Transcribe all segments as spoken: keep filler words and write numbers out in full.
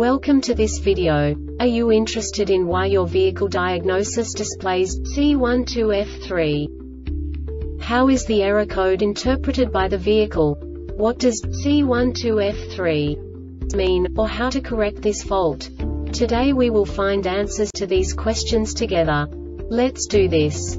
Welcome to this video. Are you interested in why your vehicle diagnosis displays C one two F three? How is the error code interpreted by the vehicle? What does C one two F three mean, or how to correct this fault? Today we will find answers to these questions together. Let's do this.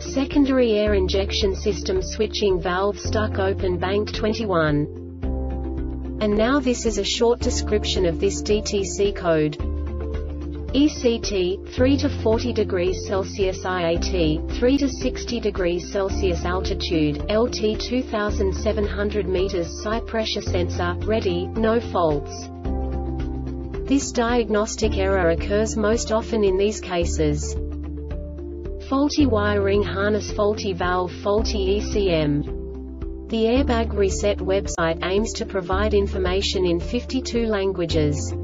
secondary air injection system switching valve stuck open bank twenty-one. And now this is a short description of this D T C code. E C T, three to forty degrees Celsius I A T, three to sixty degrees Celsius altitude, L T two thousand seven hundred meters psi pressure sensor, ready, no faults. This diagnostic error occurs most often in these cases: faulty wiring harness, faulty valve, faulty E C M. The Airbag Reset website aims to provide information in fifty-two languages.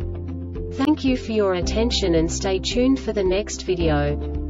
Thank you for your attention and stay tuned for the next video.